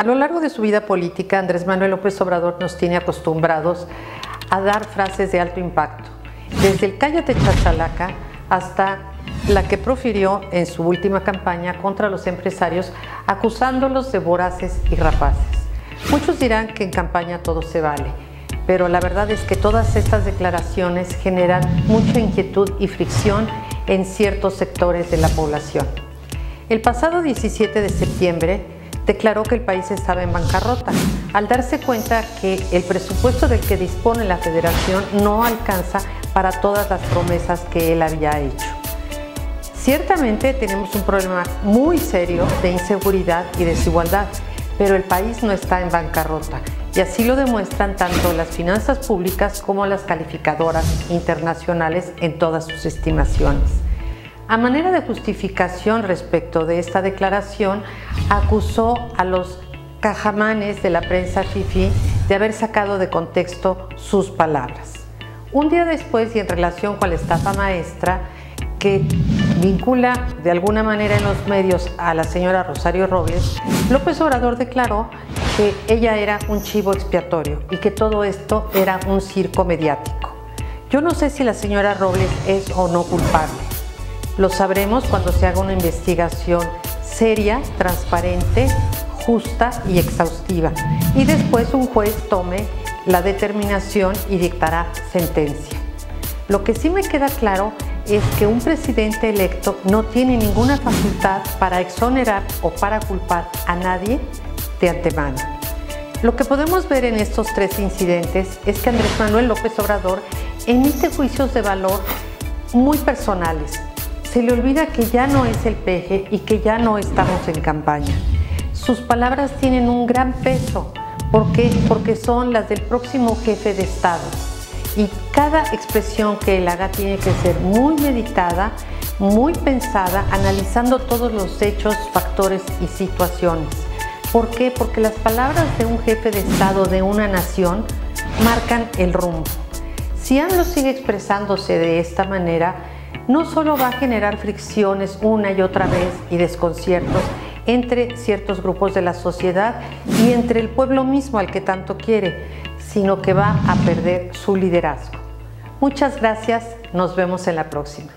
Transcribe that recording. A lo largo de su vida política, Andrés Manuel López Obrador nos tiene acostumbrados a dar frases de alto impacto, desde el Cállate Chachalaca hasta la que profirió en su última campaña contra los empresarios, acusándolos de voraces y rapaces. Muchos dirán que en campaña todo se vale, pero la verdad es que todas estas declaraciones generan mucha inquietud y fricción en ciertos sectores de la población. El pasado 17 de septiembre, declaró que el país estaba en bancarrota, al darse cuenta que el presupuesto del que dispone la Federación no alcanza para todas las promesas que él había hecho. Ciertamente tenemos un problema muy serio de inseguridad y desigualdad, pero el país no está en bancarrota, y así lo demuestran tanto las finanzas públicas como las calificadoras internacionales en todas sus estimaciones. A manera de justificación respecto de esta declaración, acusó a los cajamanes de la prensa fifí de haber sacado de contexto sus palabras. Un día después, y en relación con la estafa maestra que vincula de alguna manera en los medios a la señora Rosario Robles, López Obrador declaró que ella era un chivo expiatorio y que todo esto era un circo mediático. Yo no sé si la señora Robles es o no culpable. Lo sabremos cuando se haga una investigación seria, transparente, justa y exhaustiva, y después un juez tome la determinación y dictará sentencia. Lo que sí me queda claro es que un presidente electo no tiene ninguna facultad para exonerar o para culpar a nadie de antemano. Lo que podemos ver en estos tres incidentes es que Andrés Manuel López Obrador emite juicios de valor muy personales. Se le olvida que ya no es el peje y que ya no estamos en campaña. Sus palabras tienen un gran peso. ¿Por qué? Porque son las del próximo jefe de Estado. Y cada expresión que él haga tiene que ser muy meditada, muy pensada, analizando todos los hechos, factores y situaciones. ¿Por qué? Porque las palabras de un jefe de Estado de una nación marcan el rumbo. Si AMLO sigue expresándose de esta manera, no solo va a generar fricciones una y otra vez y desconciertos entre ciertos grupos de la sociedad y entre el pueblo mismo al que tanto quiere, sino que va a perder su liderazgo. Muchas gracias, nos vemos en la próxima.